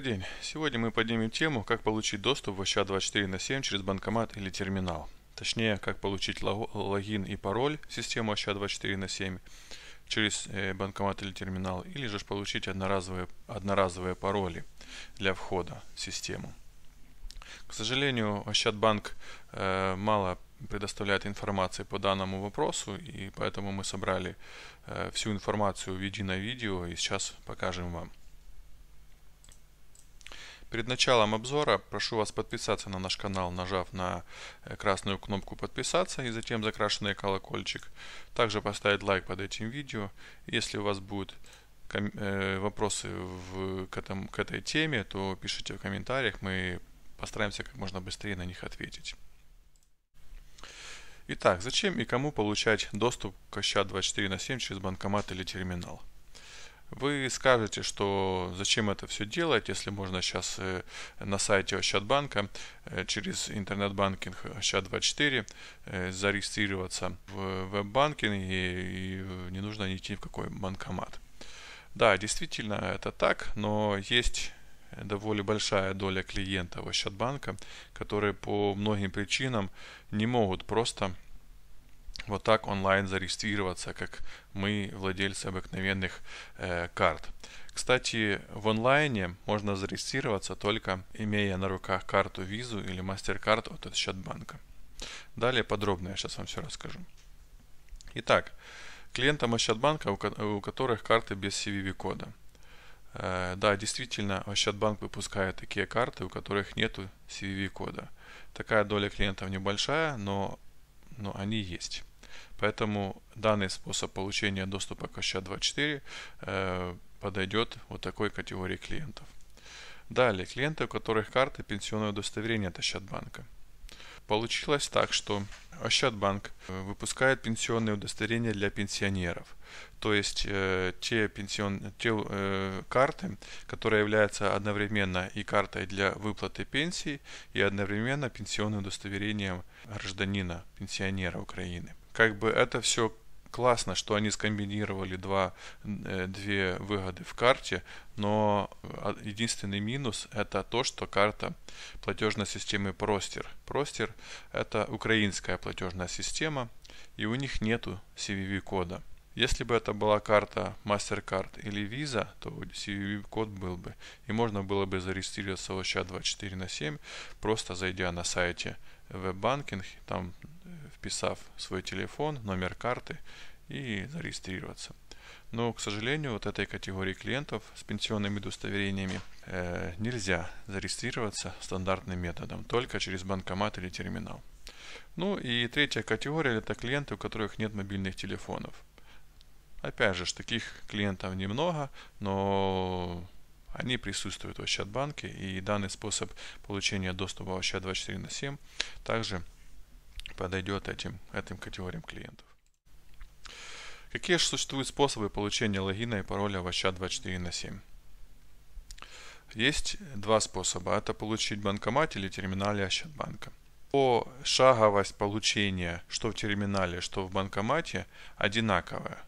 Добрый день! Сегодня мы поднимем тему, как получить доступ в Ощад 24/7 через банкомат или терминал. Точнее, как получить логин и пароль в систему Ощад 24/7 через банкомат или терминал, или же получить одноразовые пароли для входа в систему. К сожалению, Ощадбанк мало предоставляет информации по данному вопросу, и поэтому мы собрали всю информацию в единое видео и сейчас покажем вам. Перед началом обзора прошу вас подписаться на наш канал, нажав на красную кнопку «Подписаться» и затем закрашенный колокольчик. Также поставить лайк под этим видео. Если у вас будут вопросы к этой теме, то пишите в комментариях, мы постараемся как можно быстрее на них ответить. Итак, зачем и кому получать доступ к Ощад 24/7 через банкомат или терминал? Вы скажете, что зачем это все делать, если можно сейчас на сайте Ощадбанка через интернет-банкинг Ощад24 зарегистрироваться в веб-банкинге и не нужно идти в какой банкомат. Да, действительно это так, но есть довольно большая доля клиентов Ощадбанка, которые по многим причинам не могут просто вот так онлайн зарегистрироваться, как мы, владельцы обыкновенных карт. Кстати, в онлайне можно зарегистрироваться только имея на руках карту Визу или MasterCard от Ощадбанка. Далее подробно я сейчас вам все расскажу. Итак, клиентам Ощадбанка, у которых карты без CVV-кода. Да, действительно, Ощадбанк выпускает такие карты, у которых нет CVV-кода. Такая доля клиентов небольшая, но они есть. Поэтому данный способ получения доступа к Ощад24 подойдет вот такой категории клиентов. Далее, клиенты, у которых карты пенсионного удостоверения от Ощадбанка. Получилось так, что Ощадбанк выпускает пенсионные удостоверения для пенсионеров. То есть те карты, которые являются одновременно и картой для выплаты пенсии, и одновременно пенсионным удостоверением гражданина, пенсионера Украины. Как бы это все классно, что они скомбинировали две выгоды в карте, но единственный минус это то, что карта платежной системы Простір. Простір это украинская платежная система, и у них нету CVV-кода. Если бы это была карта MasterCard или Visa, то CVV-код был бы, и можно было бы зарегистрироваться в Ощад24/7, просто зайдя на сайте веб-банкинг, там вписав свой телефон, номер карты и зарегистрироваться. Но, к сожалению, вот этой категории клиентов с пенсионными удостоверениями нельзя зарегистрироваться стандартным методом, только через банкомат или терминал. Ну и третья категория – это клиенты, у которых нет мобильных телефонов. Опять же, таких клиентов немного, но они присутствуют в Ощадбанке, и данный способ получения доступа в Ощад24/7 также подойдет этим категориям клиентов. Какие же существуют способы получения логина и пароля в Ощад24/7? Есть два способа. Это получить в банкомате или терминале Ощадбанка. Пошаговость получения что в терминале, что в банкомате одинаковая.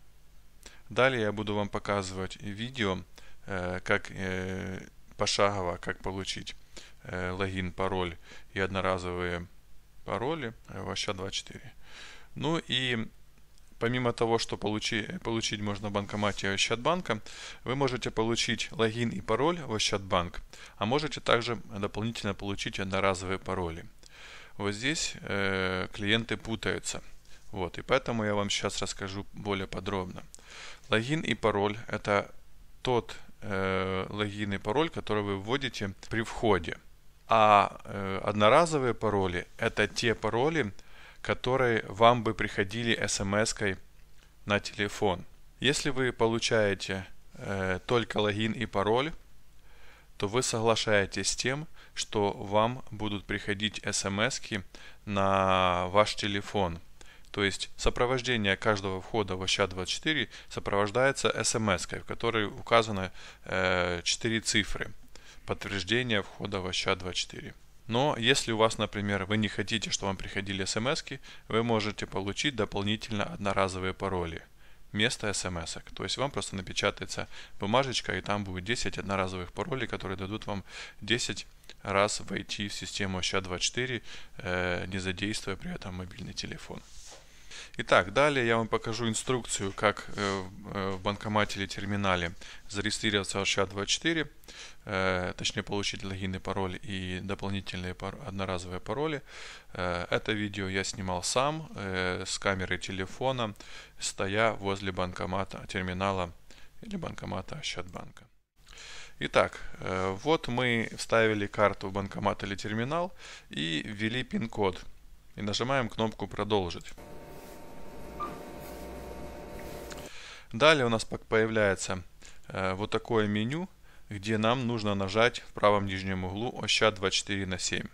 Далее я буду вам показывать видео, как пошагово, как получить логин, пароль и одноразовые пароли в Ощад24. Ну и помимо того, что получить можно в банкомате Ощадбанка, вы можете получить логин и пароль в Ощадбанк, а можете также дополнительно получить одноразовые пароли. Вот здесь клиенты путаются. Вот, и поэтому я вам сейчас расскажу более подробно. Логин и пароль – это тот логин и пароль, который вы вводите при входе. А одноразовые пароли – это те пароли, которые вам бы приходили смс-кой на телефон. Если вы получаете только логин и пароль, то вы соглашаетесь с тем, что вам будут приходить смс-ки на ваш телефон. То есть сопровождение каждого входа в Ощад24 сопровождается смс-кой, в которой указаны 4 цифры подтверждения входа в Ощад24. Но если у вас, например, вы не хотите, чтобы вам приходили смс-ки, вы можете получить дополнительно одноразовые пароли. место смс-ок. То есть вам просто напечатается бумажечка, и там будет 10 одноразовых паролей, которые дадут вам 10 раз войти в систему Ощад24, не задействуя при этом мобильный телефон. Итак, далее я вам покажу инструкцию, как в банкомате или терминале зарегистрироваться в Ощад24, точнее получить логин и пароль и дополнительные одноразовые пароли. Это видео я снимал сам с камеры телефона, стоя возле банкомата, терминала или банкомата Ощадбанка. Итак, вот мы вставили карту в банкомат или терминал и ввели пин-код. И нажимаем кнопку «Продолжить». Далее у нас появляется вот такое меню, где нам нужно нажать в правом нижнем углу «Ощад24/7».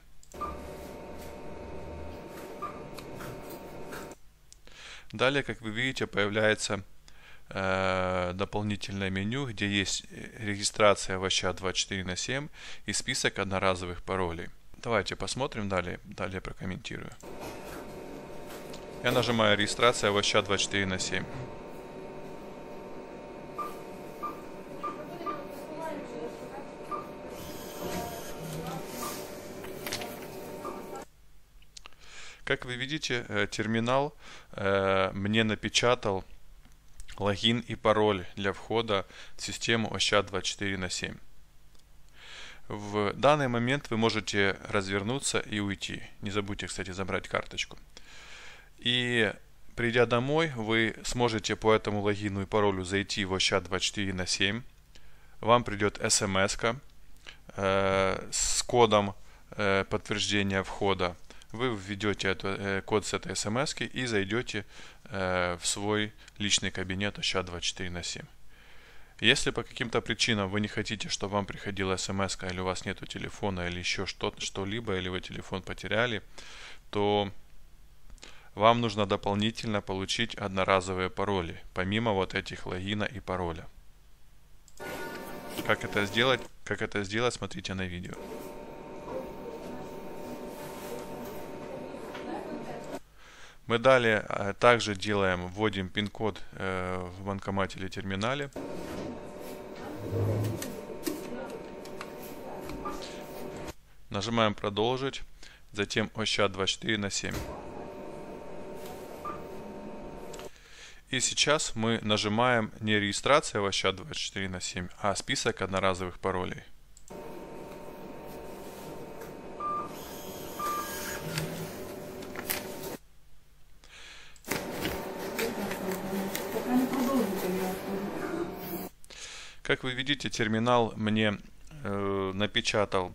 Далее, как вы видите, появляется дополнительное меню, где есть регистрация в Ощад24/7 и список одноразовых паролей. Давайте посмотрим далее, прокомментирую. Я нажимаю «Регистрация в Ощад24/7». Как вы видите, терминал мне напечатал логин и пароль для входа в систему Ощад24/7. В данный момент вы можете развернуться и уйти. Не забудьте, кстати, забрать карточку. И придя домой, вы сможете по этому логину и паролю зайти в Ощад24/7. Вам придет смс-ка с кодом подтверждения входа. Вы введете код с этой смс-ки и зайдете в свой личный кабинет Ощад24/7. Если по каким-то причинам вы не хотите, чтобы вам приходила смс-ка, или у вас нету телефона, или еще что-либо, или вы телефон потеряли, то вам нужно дополнительно получить одноразовые пароли, помимо вот этих логина и пароля. Как это сделать, смотрите на видео. Мы далее также делаем, вводим пин-код в банкомате или терминале. Нажимаем «Продолжить», затем Ощад24/7. И сейчас мы нажимаем не «Регистрация в Ощад24/7», а «Список одноразовых паролей». Как вы видите, терминал мне напечатал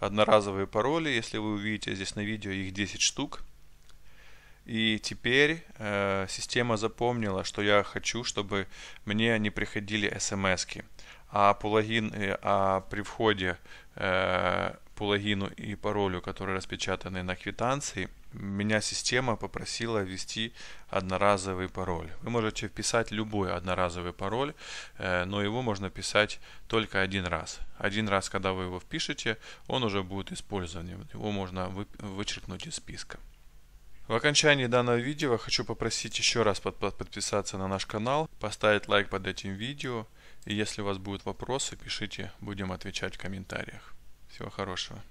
одноразовые пароли. Если вы увидите здесь на видео, их 10 штук. И теперь система запомнила, что я хочу, чтобы мне не приходили смс-ки. А при входе по логину и паролю, которые распечатаны на квитанции, меня система попросила ввести одноразовый пароль. Вы можете вписать любой одноразовый пароль, но его можно писать только один раз. Один раз, когда вы его впишете, он уже будет использован. Его можно вычеркнуть из списка. В окончании данного видео хочу попросить еще раз подписаться на наш канал, поставить лайк под этим видео. И если у вас будут вопросы, пишите, будем отвечать в комментариях. Всего хорошего.